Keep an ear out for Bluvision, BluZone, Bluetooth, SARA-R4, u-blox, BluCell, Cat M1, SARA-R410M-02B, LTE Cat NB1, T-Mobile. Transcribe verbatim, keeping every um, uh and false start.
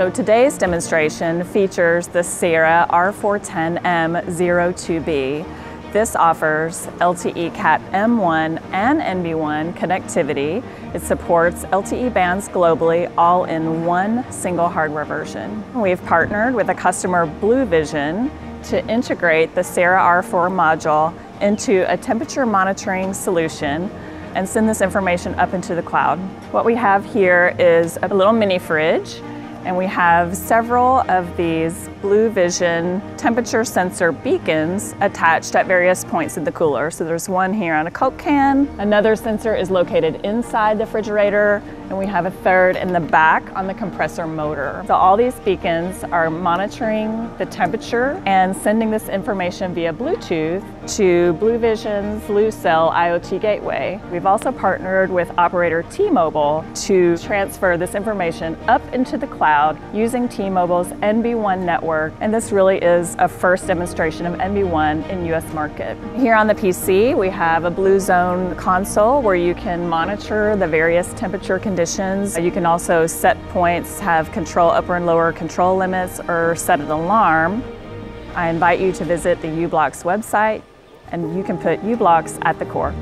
So today's demonstration features the SARA R four ten M zero two B. This offers L T E Cat M one and N B one connectivity. It supports L T E bands globally, all in one single hardware version. We've partnered with a customer, Bluvision, to integrate the SARA R four module into a temperature monitoring solution and send this information up into the cloud. What we have here is a little mini fridge, and we have several of these Bluvision temperature sensor beacons attached at various points in the cooler. So there's one here on a Coke can, another sensor is located inside the refrigerator, and we have a third in the back on the compressor motor. So all these beacons are monitoring the temperature and sending this information via Bluetooth to Bluvision's BluCell I O T gateway. We've also partnered with operator T-Mobile to transfer this information up into the cloud using T-Mobile's N B one network, and this really is a first demonstration of N B one in U S market. Here on the P C, we have a BluZone console where you can monitor the various temperature conditions. You can also set points, have control upper and lower control limits, or set an alarm. I invite you to visit the u-blox website, and you can put u-blox at the core.